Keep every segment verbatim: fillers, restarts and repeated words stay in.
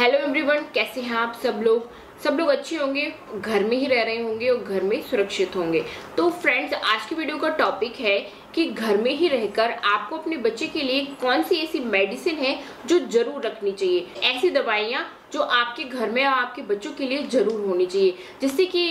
Hello everyone, कैसे हैं आप सब लोग। सब लोग अच्छे होंगे, घर में ही रह रहे होंगे और घर में सुरक्षित होंगे। तो फ्रेंड्स, आज की वीडियो का टॉपिक है कि घर में ही रहकर आपको अपने बच्चे के लिए कौन सी ऐसी मेडिसिन है जो जरूर रखनी चाहिए, ऐसी दवाइयाँ जो आपके घर में और आपके बच्चों के लिए जरूर होनी चाहिए, जिससे कि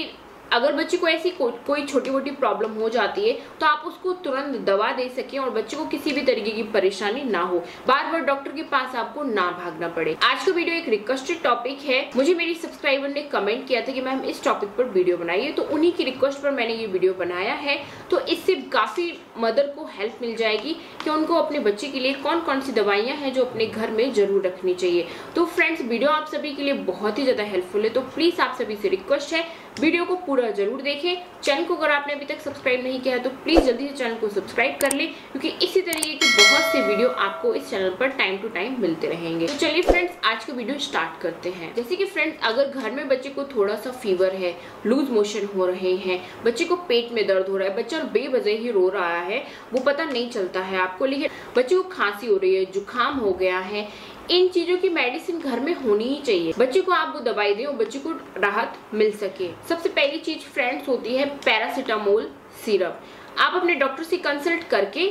अगर बच्चे को ऐसी को, कोई छोटी मोटी प्रॉब्लम हो जाती है तो आप उसको तुरंत दवा दे सकें और बच्चे को किसी भी तरीके की परेशानी ना हो, बार बार डॉक्टर के पास आपको ना भागना पड़े। आज का वीडियो एक रिक्वेस्टेड टॉपिक है। मुझे मेरी सब्सक्राइबर ने कमेंट किया था कि मैम इस टॉपिक पर वीडियो बनाइए, तो उन्हीं की रिक्वेस्ट पर मैंने ये वीडियो बनाया है। तो इससे काफी मदर को हेल्प मिल जाएगी कि उनको अपने बच्चे के लिए कौन कौन सी दवाइयाँ हैं जो अपने घर में जरूर रखनी चाहिए। तो फ्रेंड्स, वीडियो आप सभी के लिए बहुत ही ज्यादा हेल्पफुल है, तो प्लीज आप सभी से रिक्वेस्ट है वीडियो को पूरा जरूर देखें। चैनल को अगर आपने अभी तक सब्सक्राइब नहीं किया है तो प्लीज जल्दी से चैनल को सब्सक्राइब कर लें, क्योंकि इसी तरीके के बहुत से वीडियो आपको इस चैनल पर टाइम टू टाइम मिलते रहेंगे। तो चलिए फ्रेंड्स, आज का वीडियो स्टार्ट करते हैं। जैसे कि फ्रेंड्स, अगर घर में बच्चे को थोड़ा सा फीवर है, लूज मोशन हो रहे हैं, बच्चे को पेट में दर्द हो रहा है, बच्चा बेवजह ही रो रहा है, वो पता नहीं चलता है आपको, लेकिन बच्चे को खांसी हो रही है, जुकाम हो गया है, इन चीजों की मेडिसिन घर में होनी ही चाहिए। बच्चे को आप वो दवाई दें और बच्चे को राहत मिल सके। सबसे पहली चीज फ्रेंड्स होती है पैरासीटामोल सिरप। आप अपने डॉक्टर से कंसल्ट करके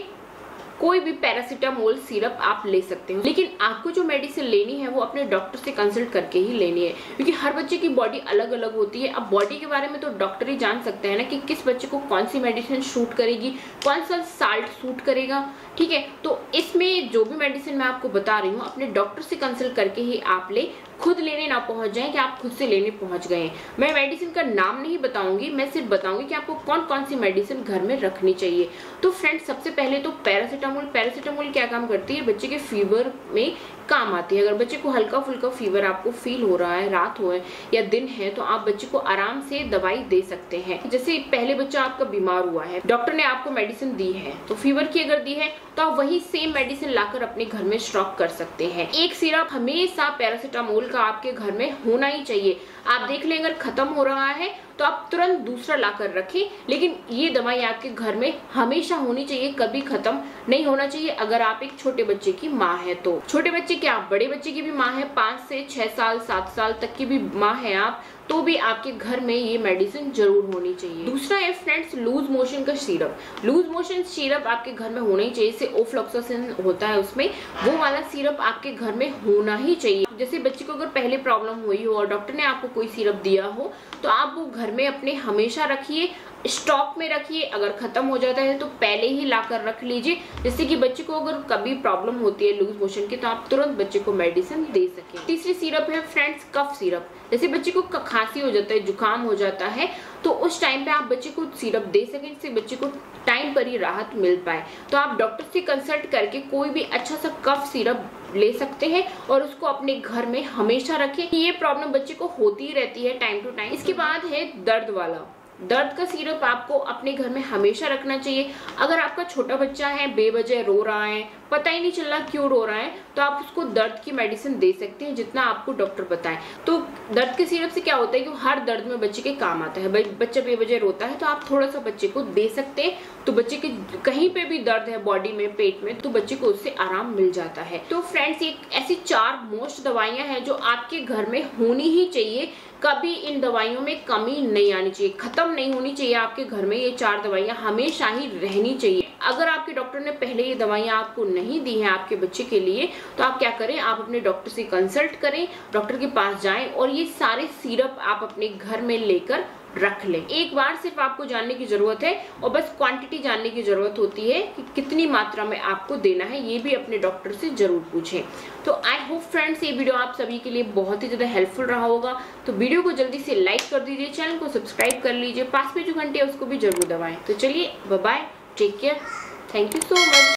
कोई भी पैरासीटामोल सिरप आप ले सकते हो, लेकिन आपको जो मेडिसिन लेनी है वो अपने डॉक्टर से कंसल्ट करके ही लेनी है, क्योंकि हर बच्चे की बॉडी अलग अलग होती है। अब बॉडी के बारे में तो डॉक्टर ही जान सकते हैं ना कि किस बच्चे को कौन सी मेडिसिन शूट करेगी, कौन सा साल्ट सूट करेगा, ठीक है। तो इसमें जो भी मेडिसिन मैं आपको बता रही हूँ अपने डॉक्टर से कंसल्ट करके ही आप ले, खुद लेने ना पहुंच जाएं कि आप खुद से लेने पहुंच गए। मैं मेडिसिन का नाम नहीं बताऊंगी, मैं सिर्फ बताऊंगी कि आपको कौन कौन सी मेडिसिन घर में रखनी चाहिए। तो फ्रेंड्स, सबसे पहले तो पैरासीटामोल। पैरासीटामोल क्या काम करती है, बच्चे के फीवर में काम आती है। अगर बच्चे को हल्का फुल्का फीवर आपको फील हो रहा है, रात हो है या दिन है, तो आप बच्चे को आराम से दवाई दे सकते हैं। जैसे पहले बच्चा आपका बीमार हुआ है, डॉक्टर ने आपको मेडिसिन दी है, तो फीवर की अगर दी है तो आप वही सेम मेडिसिन लाकर अपने घर में स्टॉक कर सकते हैं। एक सिरप हमेशा पैरासीटामोल का आपके घर में होना ही चाहिए। आप देख लें अगर खत्म हो रहा है तो आप तुरंत दूसरा लाकर रखें, लेकिन ये दवाई आपके घर में हमेशा होनी चाहिए, कभी खत्म नहीं होना चाहिए। अगर आप एक छोटे बच्चे की माँ है, तो छोटे बच्चे क्या, आप बड़े बच्चे की भी माँ है, पाँच से छह साल सात साल तक की भी माँ है आप, तो भी आपके घर में ये मेडिसिन जरूर होनी चाहिए। दूसरा है फ्रेंड्स लूज मोशन का सिरप। लूज मोशन सिरप आपके घर में होना ही चाहिए। जैसे ओफ्लॉक्सासिन होता है उसमें, वो वाला सिरप आपके घर में होना ही चाहिए। जैसे बच्चे को अगर पहले प्रॉब्लम हुई हो और डॉक्टर ने आपको कोई सिरप दिया हो तो आप वो घर में अपने हमेशा रखिए, स्टॉक में रखिए। अगर खत्म हो जाता है तो पहले ही लाकर रख लीजिए, जिससे कि बच्चे को अगर कभी प्रॉब्लम होती है लूज मोशन की तो आप तुरंत बच्चे को मेडिसिन दे सकें। तीसरी सिरप है फ्रेंड्स कफ सिरप। जैसे बच्चे को खांसी हो जाता है, जुकाम हो जाता है, तो उस टाइम पे आप बच्चे को सिरप दे सकें, जिससे बच्चे को टाइम पर ही राहत मिल पाए। तो आप डॉक्टर से कंसल्ट करके कोई भी अच्छा सा कफ सिरप ले सकते हैं और उसको अपने घर में हमेशा रखें। ये प्रॉब्लम बच्चे को होती ही रहती है टाइम टू टाइम। इसके बाद है दर्द वाला। दर्द का सिरप आपको अपने घर में हमेशा रखना चाहिए। अगर आपका छोटा बच्चा है, बेवजह रो रहा है, पता ही नहीं चल रहा क्यों रो रहा है, तो आप उसको दर्द की मेडिसिन दे सकते हैं जितना आपको डॉक्टर बताए। तो दर्द के सिरप से क्या होता है कि हर दर्द में बच्चे के काम आता है। बच्चा बेवजह रोता है तो आप थोड़ा सा बच्चे को दे सकते हैं, तो बच्चे के कहीं पे भी दर्द है, बॉडी में, पेट में, तो बच्चे को उससे आराम मिल जाता है। तो फ्रेंड्स, ये ऐसी चार मोस्ट दवाइयाँ हैं जो आपके घर में होनी ही चाहिए, कभी इन दवाइयों में कमी नहीं आनी चाहिए, खत्म नहीं होनी चाहिए। आपके घर में ये चार दवाइयाँ हमेशा ही रहनी चाहिए। अगर आपके डॉक्टर ने पहले ये दवाइयाँ आपको नहीं दी हैं आपके बच्चे के लिए, तो आप क्या करें, आप अपने डॉक्टर से कंसल्ट करें, डॉक्टर के पास जाएं और ये सारे सिरप आप अपने घर में लेकर रख लें। एक बार सिर्फ आपको जानने की जरूरत है और बस क्वांटिटी जानने की जरूरत होती है कि कितनी मात्रा में आपको देना है, ये भी अपने डॉक्टर से जरूर पूछें। तो आई होप फ्रेंड्स ये वीडियो आप सभी के लिए बहुत ही ज़्यादा हेल्पफुल रहा होगा। तो वीडियो को जल्दी से लाइक कर दीजिए, चैनल को सब्सक्राइब कर लीजिए, पास में जो घंटे है उसको भी जरूर दबाएं। तो चलिए, bye bye, take care, thank you so much.